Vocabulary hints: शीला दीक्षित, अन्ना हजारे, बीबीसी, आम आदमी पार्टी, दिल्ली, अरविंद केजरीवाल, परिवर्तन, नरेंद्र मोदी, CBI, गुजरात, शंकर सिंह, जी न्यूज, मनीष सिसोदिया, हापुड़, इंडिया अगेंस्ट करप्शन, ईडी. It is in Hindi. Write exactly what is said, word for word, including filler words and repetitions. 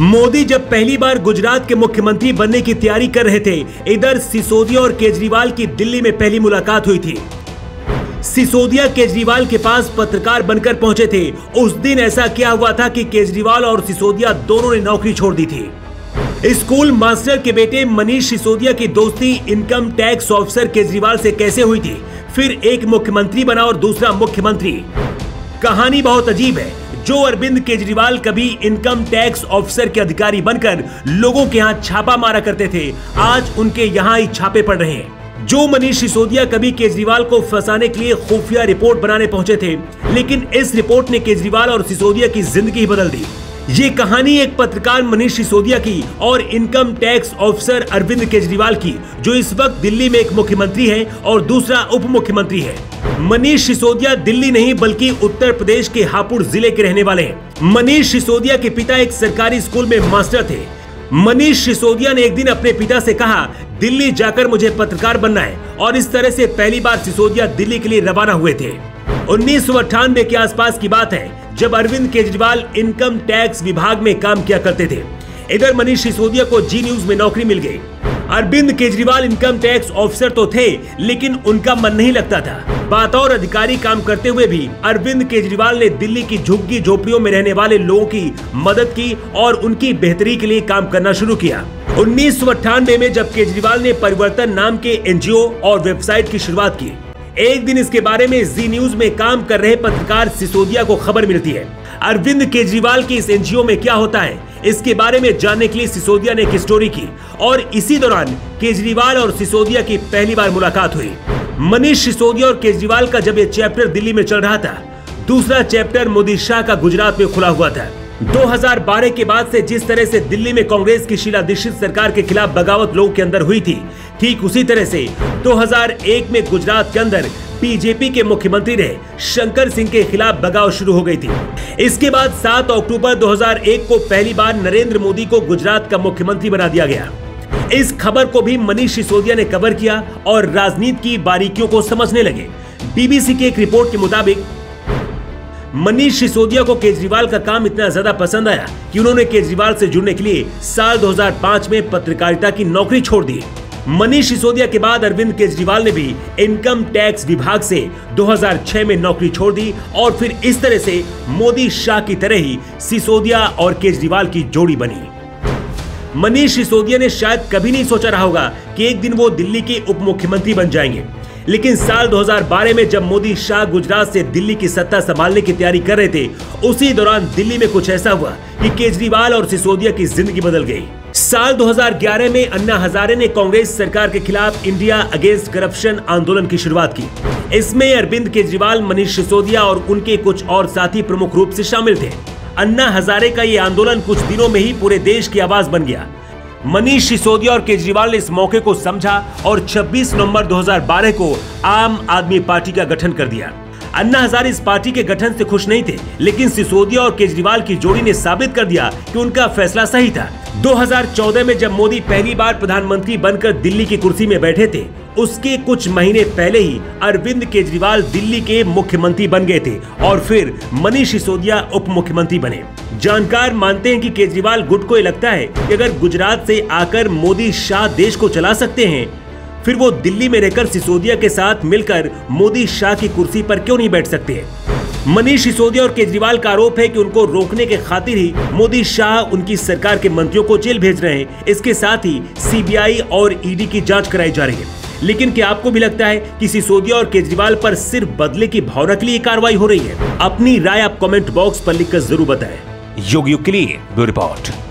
मोदी जब पहली बार गुजरात के मुख्यमंत्री बनने की तैयारी कर रहे थे, इधर सिसोदिया और केजरीवाल की दिल्ली में पहली मुलाकात हुई थी। सिसोदिया केजरीवाल के पास पत्रकार बनकर पहुंचे थे। उस दिन ऐसा क्या हुआ था कि केजरीवाल और सिसोदिया दोनों ने नौकरी छोड़ दी थी। स्कूल मास्टर के बेटे मनीष सिसोदिया की दोस्ती इनकम टैक्स ऑफिसर केजरीवाल से कैसे हुई थी, फिर एक मुख्यमंत्री बना और दूसरा मुख्यमंत्री। कहानी बहुत अजीब है। जो अरविंद केजरीवाल कभी इनकम टैक्स ऑफिसर के अधिकारी बनकर लोगों के यहाँ छापा मारा करते थे, आज उनके यहाँ ही छापे पड़ रहे हैं। जो मनीष सिसोदिया कभी केजरीवाल को फंसाने के लिए खुफिया रिपोर्ट बनाने पहुंचे थे, लेकिन इस रिपोर्ट ने केजरीवाल और सिसोदिया की जिंदगी बदल दी। ये कहानी एक पत्रकार मनीष सिसोदिया की और income tax officer अरविंद केजरीवाल की, जो इस वक्त दिल्ली में एक मुख्यमंत्री है और दूसरा उप मुख्यमंत्री है। मनीष सिसोदिया दिल्ली नहीं बल्कि उत्तर प्रदेश के हापुड़ जिले के रहने वाले हैं। मनीष सिसोदिया के पिता एक सरकारी स्कूल में मास्टर थे। मनीष सिसोदिया ने एक दिन अपने पिता से कहा, दिल्ली जाकर मुझे पत्रकार बनना है, और इस तरह से पहली बार सिसोदिया दिल्ली के लिए रवाना हुए थे। उन्नीस सौ अट्ठानबे के आसपास की बात है, जब अरविंद केजरीवाल इनकम टैक्स विभाग में काम किया करते थे। इधर मनीष सिसोदिया को जी न्यूज में नौकरी मिल गई। अरविंद केजरीवाल income tax officer तो थे, लेकिन उनका मन नहीं लगता था। बतौर अधिकारी काम करते हुए भी अरविंद केजरीवाल ने दिल्ली की झुग्गी झोपड़ियों में रहने वाले लोगों की मदद की और उनकी बेहतरी के लिए काम करना शुरू किया। उन्नीस सौ अट्ठानबे में जब केजरीवाल ने परिवर्तन नाम के एनजीओ और वेबसाइट की शुरुआत की, एक दिन इसके बारे में जी न्यूज में काम कर रहे पत्रकार सिसोदिया को खबर मिलती है। अरविंद केजरीवाल के इस एनजीओ में क्या होता है, इसके बारे में जानने के लिए सिसोदिया ने एक स्टोरी की, और इसी दौरान केजरीवाल और सिसोदिया की पहली बार मुलाकात हुई। मनीष सिसोदिया और केजरीवाल का जब ये चैप्टर दिल्ली में चल रहा था, दूसरा चैप्टर मोदी शाह का गुजरात में खुला हुआ था। दो हज़ार बारह के बाद से जिस तरह से दिल्ली में कांग्रेस की शीला दीक्षित सरकार के खिलाफ बगावत लोगों के अंदर हुई थी, ठीक उसी तरह से दो हज़ार एक में गुजरात के अंदर बीजेपी के मुख्यमंत्री रहे शंकर सिंह के खिलाफ बगावत शुरू हो गई थी। इसके बाद सात अक्टूबर दो हज़ार एक को पहली बार नरेंद्र मोदी को गुजरात का मुख्यमंत्री बना दिया गया। इस खबर को भी मनीष सिसोदिया ने कवर किया और राजनीति की बारीकियों को समझने लगे। बीबीसी की एक रिपोर्ट के मुताबिक मनीष सिसोदिया को केजरीवाल का काम इतना ज्यादा पसंद आया कि उन्होंने केजरीवाल से जुड़ने के लिए साल दो हज़ार पाँच में पत्रकारिता की नौकरी छोड़ दी। मनीष सिसोदिया के बाद अरविंद केजरीवाल ने भी इनकम टैक्स विभाग से दो हज़ार छह में नौकरी छोड़ दी, और फिर इस तरह से मोदी शाह की तरह ही सिसोदिया और केजरीवाल की जोड़ी बनी। मनीष सिसोदिया ने शायद कभी नहीं सोचा रहा होगा कि एक दिन वो दिल्ली के उप मुख्यमंत्री बन जाएंगे, लेकिन साल दो हज़ार बारह में जब मोदी शाह गुजरात से दिल्ली की सत्ता संभालने की तैयारी कर रहे थे, उसी दौरान दिल्ली में कुछ ऐसा हुआ कि केजरीवाल और सिसोदिया की जिंदगी बदल गई। साल दो हज़ार ग्यारह में अन्ना हजारे ने कांग्रेस सरकार के खिलाफ इंडिया अगेंस्ट करप्शन आंदोलन की शुरुआत की। इसमें अरविंद केजरीवाल, मनीष सिसोदिया और उनके कुछ और साथी प्रमुख रूप से शामिल थे। अन्ना हजारे का ये आंदोलन कुछ दिनों में ही पूरे देश की आवाज बन गया। मनीष सिसोदिया और केजरीवाल ने इस मौके को समझा और छब्बीस नवंबर दो हज़ार बारह को आम आदमी पार्टी का गठन कर दिया। अन्ना हजारे इस पार्टी के गठन से खुश नहीं थे, लेकिन सिसोदिया और केजरीवाल की जोड़ी ने साबित कर दिया कि उनका फैसला सही था। दो हज़ार चौदह में जब मोदी पहली बार प्रधानमंत्री बनकर दिल्ली की कुर्सी में बैठे थे, उसके कुछ महीने पहले ही अरविंद केजरीवाल दिल्ली के मुख्यमंत्री बन गए थे और फिर मनीष सिसोदिया उप मुख्यमंत्री बने। जानकार मानते हैं कि केजरीवाल गुट को लगता है कि अगर गुजरात से आकर मोदी शाह देश को चला सकते हैं, फिर वो दिल्ली में रहकर सिसोदिया के साथ मिलकर मोदी शाह की कुर्सी पर क्यों नहीं बैठ सकते हैं। मनीष सिसोदिया और केजरीवाल का आरोप है कि उनको रोकने के खातिर ही मोदी शाह उनकी सरकार के मंत्रियों को जेल भेज रहे हैं। इसके साथ ही सीबीआई और ईडी की जांच कराई जा रही है। लेकिन क्या आपको भी लगता है कि सिसोदिया और केजरीवाल पर सिर्फ बदले की भावना के लिए कार्रवाई हो रही है? अपनी राय आप कमेंट बॉक्स पर लिखकर जरूर बताएं। योग योग के लिए ब्यूरो रिपोर्ट।